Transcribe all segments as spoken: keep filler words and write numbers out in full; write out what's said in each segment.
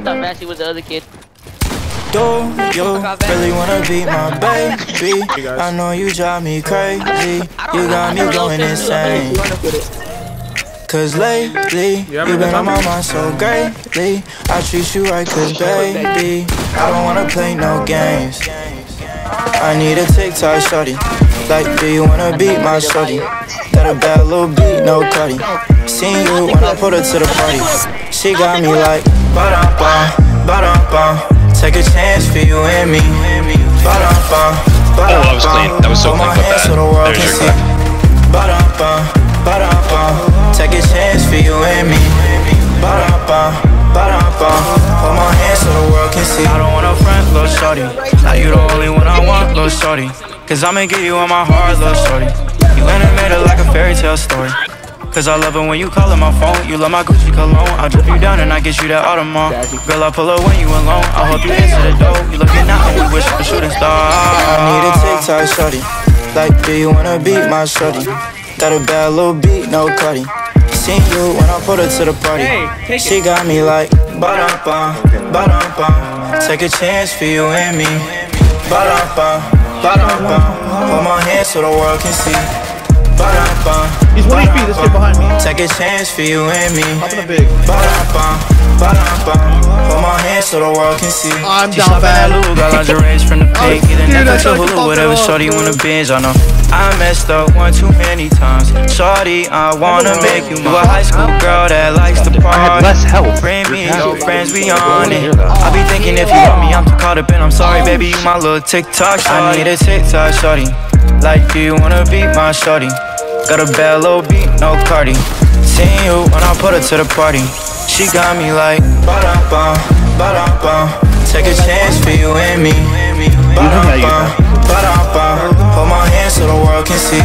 I thought Massey was the other kid. Do you really wanna be my baby? I know you drive me crazy. You got me going insane. Cause lately, you've been on my mind so greatly. I treat you right cause baby, I don't wanna play no games. I need a Tik Tok Shawty. Like, do you wanna beat my shawty? Got a bad little beat, no cutty. Seen you when I put her to the party. She got me like, ba-dum bum, ba-dum bum. Take a chance for you and me. Oh, I was clean. That was so clean with that. There's your clip. Take a chance for you and me. Hold my hands so the world can see. I don't want a friend, little shorty. Now you the only one I want, little shorty. Cause I'ma give you all my heart, little shorty. You animated like a fairy tale story. Cause I love it when you callin' my phone. You love my Gucci cologne. I drip you down and I get you that Audemars. Girl, I pull up when you alone. I hope you answer the door. You lookin' out and we wish for shooting stars. I need a Tik Tok shawty. Like, do you wanna beat my shawty? Got a bad little beat, no cutty. Seen you when I put her to the party. She got me like, ba-dum-bum, ba-dum-bum. Take a chance for you and me. Ba-dum-bum, ba-dum-bum. Hold my hand so the world can see. He's one H P, this kid behind me. Take a chance for you and me. Hold my hand so the world can see. I'm down bad. Got lingerie from the pig. Either necklace or hula, whatever shorty you wanna binge on. I messed up one too many times. Shorty, I wanna make you a high school girl that likes to party. I had less help. Bring me and your friends, we on it. I be thinking if you want me, I'm too caught up in. I'm sorry, baby, you my little Tik Tok shawty. I need a Tik Tok shawty. Like, do you wanna beat my shorty? Got a bad little beat, no cardi. Seen you when I put her to the party. She got me like, ba-dum-bum, ba-dum-bum. Take a chance for you and me. Ba-dum-bum, ba-dum-bum. Hold my hand so the world can see.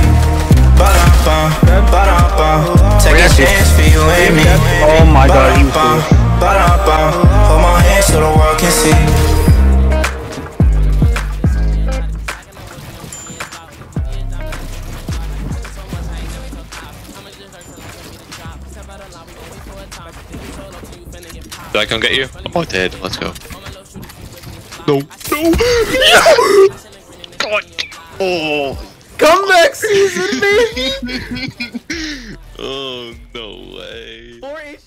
Ba-dum-bum, ba-dum-bum. Take a chance for you and me. Oh my god, you fool. Ba-dum-bum, hold my hand so the world can see. Did I come get you? Oh, I did. Let's go. No. No. No. God. Oh. Comeback season, baby. Oh, no way. four H P.